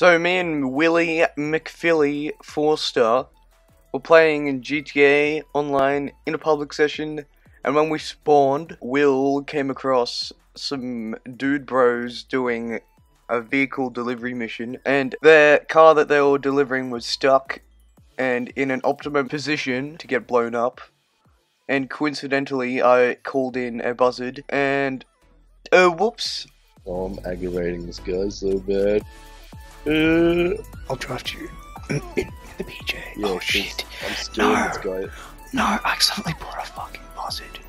So me and Willy McPhilly Forster were playing in GTA Online in a public session, and when we spawned, Will came across some dude bros doing a vehicle delivery mission, and their car that they were delivering was stuck and in an optimum position to get blown up. And coincidentally, I called in a buzzard, and whoops. Oh, I'm aggravating this guy so bad. I'll draft you in the PJ. Yeah, oh shit! I'm scared of this guy. No, I accidentally bought a fucking buzzard.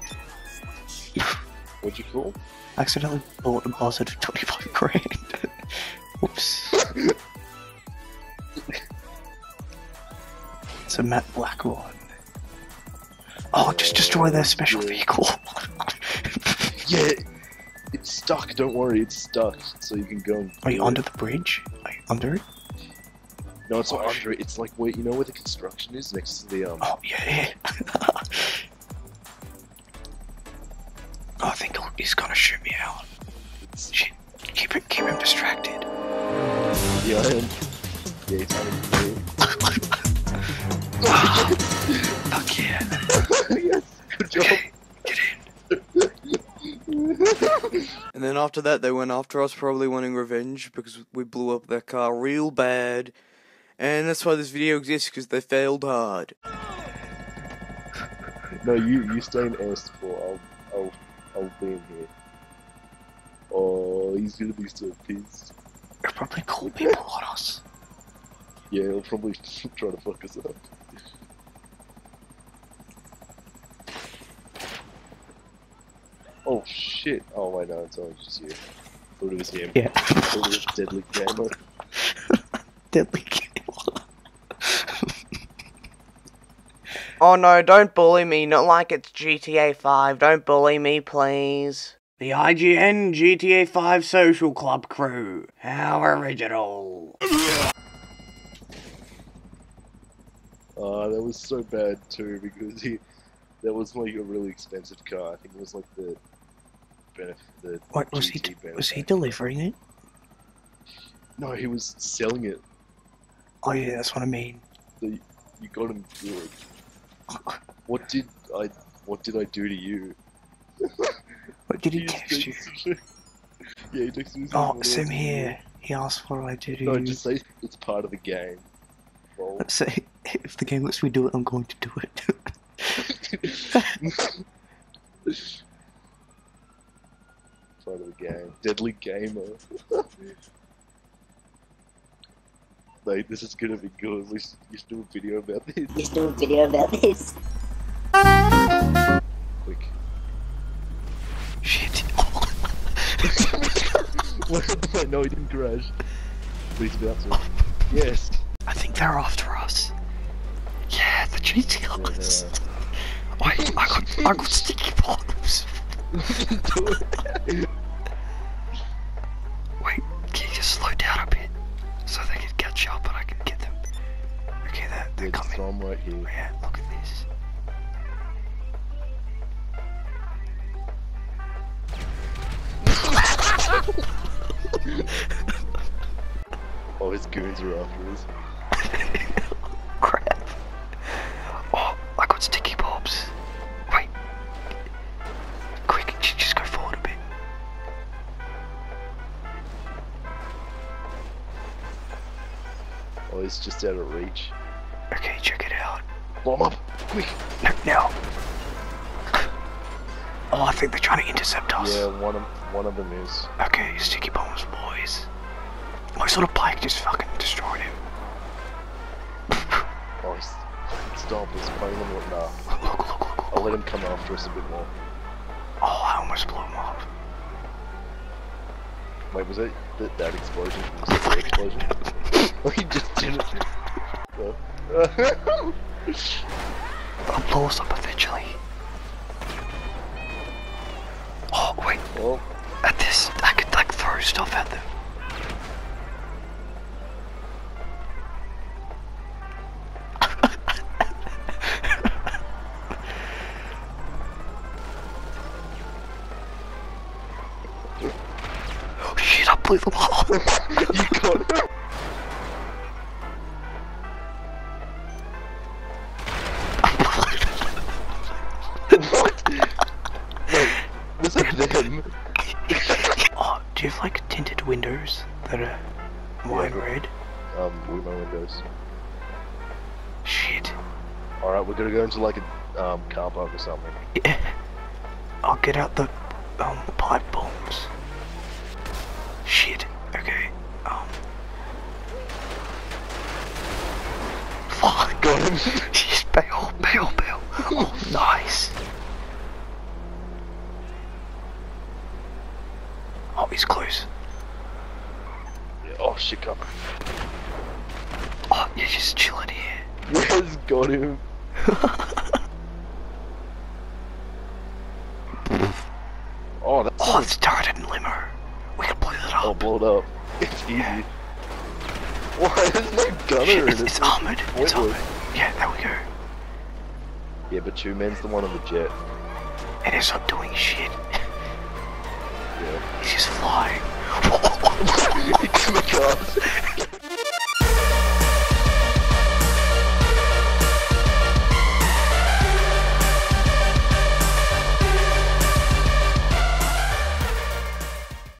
What'd you call? I accidentally bought a buzzard for 25 grand. Whoops. It's a matte black one. Oh, just destroy their special vehicle. Yeah, it's stuck. Don't worry, it's stuck. So you can go. Are you under the bridge? Are you under it? No, it's not under it. It's like where you know where the construction is next to the Oh yeah. I think he's gonna shoot me out. Shit, keep him distracted. Yeah, I am. Yeah, he's fuck yeah. Yes, good job. Get in. And then after that, they went after us, probably wanting revenge because we blew up their car real bad. And that's why this video exists, because they failed hard. No, you stay in S4. I'll be in here. Oh, he's gonna be so pissed. He'll probably call people on us. Yeah, he'll probably try to fuck us up. Oh shit! Oh wait, no, it's only just you. Thought it was him. Yeah. Thought it was Deadly Gamer. Deadly Gamer. Oh no, don't bully me, not like it's GTA 5, don't bully me, please. The IGN GTA 5 Social Club crew, how original. That was so bad too, because that was like a really expensive car, I think it was like the what, was he delivering it? No, he was selling it. Oh yeah, that's what I mean. You got him good. What did I do to you? What did he text you? Yeah, he texted me. Oh, it's him here. He asked what I do to you. No, just say it's part of the game. Well, let's say if the game lets me do it, I'm going to do it. Part of the game. Deadly Gamer. Like, this is gonna be good. We should do a video about this. Quick. Shit. What? No, he didn't crash. Please bounce it. Yes. I think they're after us. Yeah, the GTRs. Yeah. I got sticky bombs. Wait, can you just slow down a bit so they can catch up and I can get them? Okay, they're coming. I'm right here. Yeah, look at this. Oh, his goons are after us. Crap. Oh, I got sticky bobs. Wait. Quick, just go forward a bit. Oh, he's just out of reach. Okay, check it out. Blow him up, quick. No, now. Oh, I think they're trying to intercept us. Yeah, one of them is. Okay, sticky bombs, boys. My sort of bike just fucking destroyed him. Oh, he's fucking stomped. He's playing him right now. Look. I'll let him come after us a bit more. Oh, I almost blew him up. Wait, was it that explosion? Was it the explosion? Oh, he just did it. I'll blow us up eventually. Oh, wait. Oh. At this, I could like throw stuff at them. Oh shit, I blew them all. You got it. Do you have like tinted windows that are wide red? Luma windows. Shit. Alright, we're gonna go into like a car park or something. Yeah. I'll get out the pipe bombs. Shit. Okay. Fuck. Got him. Just bail, bail, bail. Oh, nice. Oh, he's close. Yeah, oh shit, come. Oh, you're just chilling here. Yes, got him. Oh, that's oh, it's turret and limo. We can blow that up. I'll blow it up. It's easy. Yeah. Why? There's no gunner shit, in it. It's armored. It's armored. Yeah, there we go. Yeah, but two men's the one on the jet. And it's not doing shit. Yeah. He's just flying. It's in the car.